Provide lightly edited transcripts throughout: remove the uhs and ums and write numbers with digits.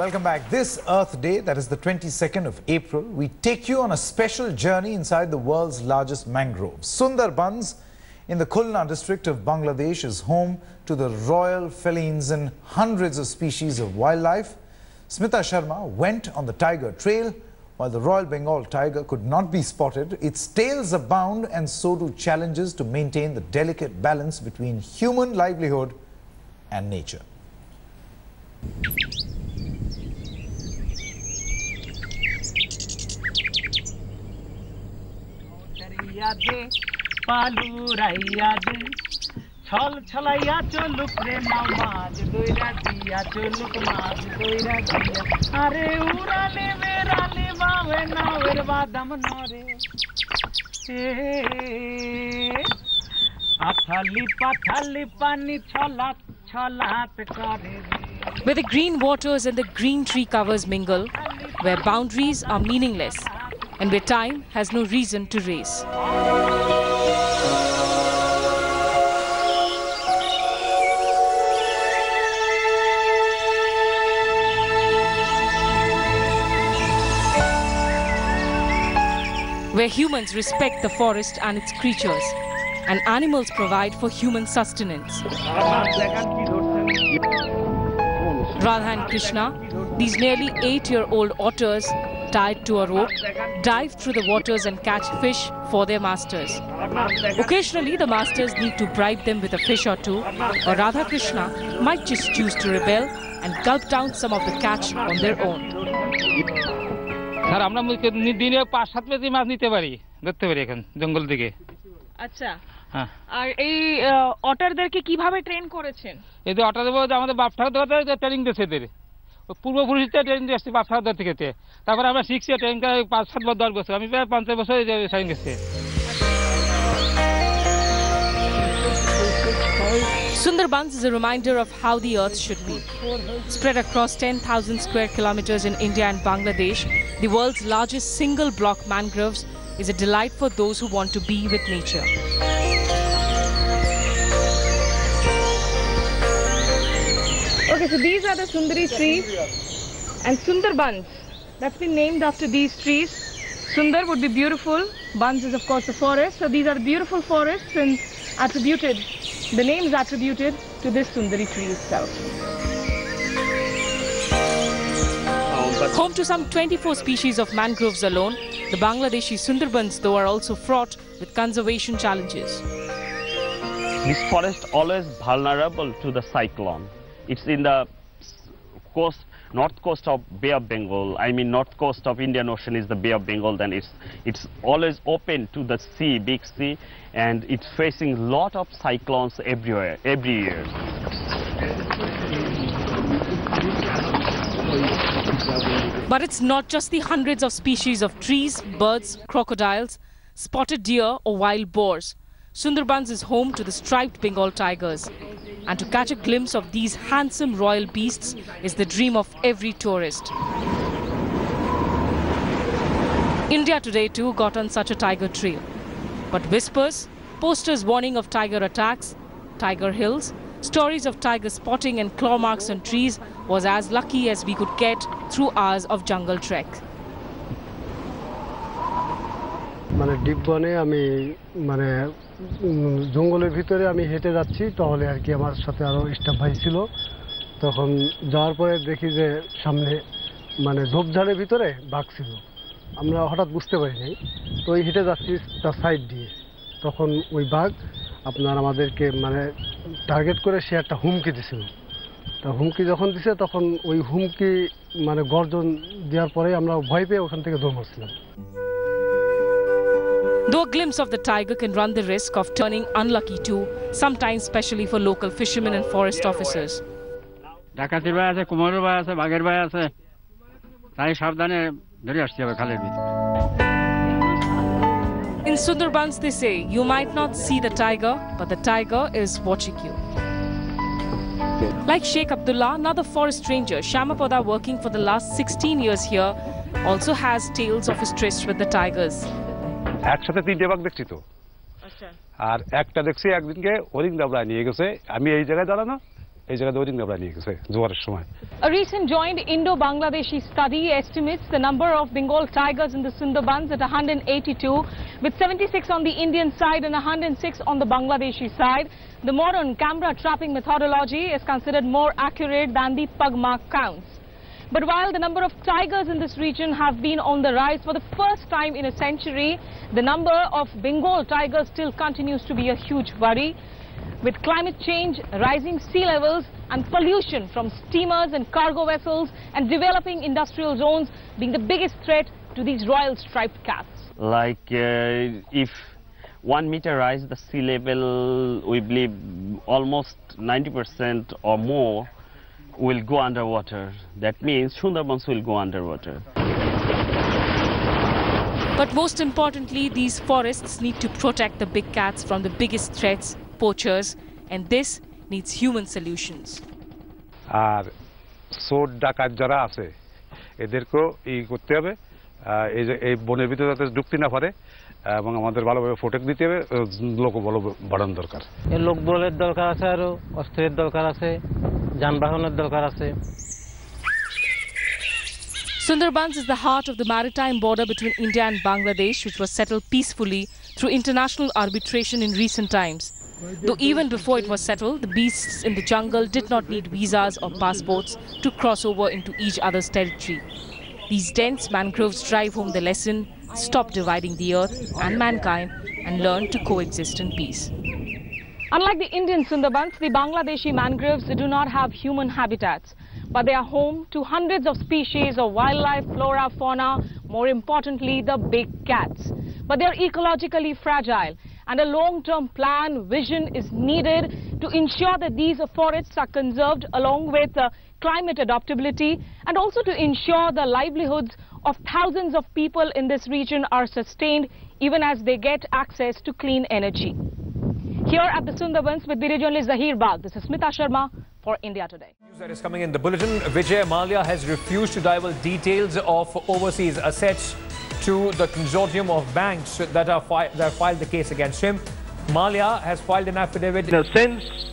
Welcome back. This Earth Day, that is the 22nd of April, we take you on a special journey inside the world's largest mangroves. Sundarbans in the Khulna district of Bangladesh is home to the royal felines and hundreds of species of wildlife. Smitha Sharma went on the tiger trail. While the Royal Bengal tiger could not be spotted, its tails abound and so do challenges to maintain the delicate balance between human livelihood and nature. Where the green waters and the green tree covers mingle, where boundaries are meaningless, and where time has no reason to race. Where humans respect the forest and its creatures, and animals provide for human sustenance. Radha and Krishna, these nearly 8-year-old otters tied to a rope, dive through the waters and catch fish for their masters. Occasionally, the masters need to bribe them with a fish or two, or Radha Krishna might just choose to rebel and gulp down some of the catch on their own. Sundarbans is a reminder of how the earth should be. Spread across 10,000 square kilometers in India and Bangladesh, the world's largest single block mangroves is a delight for those who want to be with nature. Okay, so these are the Sundari trees and Sundarbans. That's been named after these trees. Sundar would be beautiful. Bans is, of course, the forest. So these are beautiful forests and attributed, the name is attributed to this Sundari tree itself. Home to some 24 species of mangroves alone, the Bangladeshi Sundarbans, though, are also fraught with conservation challenges. This forest always vulnerable to the cyclone. It's in the coast, north coast of Bay of Bengal. I mean, north coast of Indian Ocean is the Bay of Bengal. Then it's always open to the sea, big sea, and it's facing a lot of cyclones everywhere, every year. But it's not just the hundreds of species of trees, birds, crocodiles, spotted deer or wild boars. Sundarbans is home to the striped Bengal tigers. And to catch a glimpse of these handsome royal beasts is the dream of every tourist. India Today too got on such a tiger trail. But whispers, posters warning of tiger attacks, tiger hills, stories of tiger spotting and claw marks on trees was as lucky as we could get through hours of jungle trek. Target করে সে একটা হুমকি দিছিল তো হুমকি যখন দিছে তখন ওই হুমকি গর্জন দেওয়ার পরে আমরা ভয় পেয়ে ওখান থেকে দৌড় মারছিলাম Though a glimpse of the tiger can run the risk of turning unlucky too, sometimes especially for local fishermen and forest officers. ডাকাতির ভয় আছে, কুমিরের ভয় আছে, বাঘের ভয় আছে, তাই সাবধানে ধরে আসতে হবে খালের ভিতর In Sundarbans, they say, you might not see the tiger, but the tiger is watching you. Like Sheikh Abdullah, another forest ranger, Shamapada, working for the last 16 years here, also has tales of his tryst with the tigers. A recent joint Indo-Bangladeshi study estimates the number of Bengal tigers in the Sundarbans at 182, with 76 on the Indian side and 106 on the Bangladeshi side. The modern camera trapping methodology is considered more accurate than the Pugmark counts. But while the number of tigers in this region have been on the rise for the first time in a century, the number of Bengal tigers still continues to be a huge worry. With climate change, rising sea levels and pollution from steamers and cargo vessels and developing industrial zones being the biggest threat to these royal striped cats. Like if 1 meter rise the sea level, we believe almost 90% or more will go underwater. That means Sundarbans will go underwater. But most importantly, these forests need to protect the big cats from the biggest threats, poachers, and this needs human solutions. Sundarbans is the heart of the maritime border between India and Bangladesh, which was settled peacefully through international arbitration in recent times. Though even before it was settled, the beasts in the jungle did not need visas or passports to cross over into each other's territory. These dense mangroves drive home the lesson: stop dividing the earth and mankind and learn to coexist in peace. Unlike the Indian Sundarbans, the Bangladeshi mangroves do not have human habitats, but they are home to hundreds of species of wildlife, flora, fauna, more importantly, the big cats. But they are ecologically fragile, and a long-term plan, vision is needed to ensure that these forests are conserved along with climate adaptability, and also to ensure the livelihoods of thousands of people in this region are sustained even as they get access to clean energy. Here at the Sundarbans with Birajoni Zahir Bagh, this is Smitha Sharma for India Today. News that is coming in the bulletin: Vijay Mallya has refused to divulge details of overseas assets to the consortium of banks that have filed the case against him. Mallya has filed an affidavit. The sense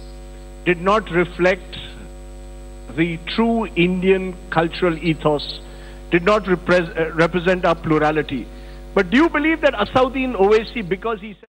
did not reflect the true Indian cultural ethos, did not represent our plurality. But do you believe that Asauddin Owaisi, because he said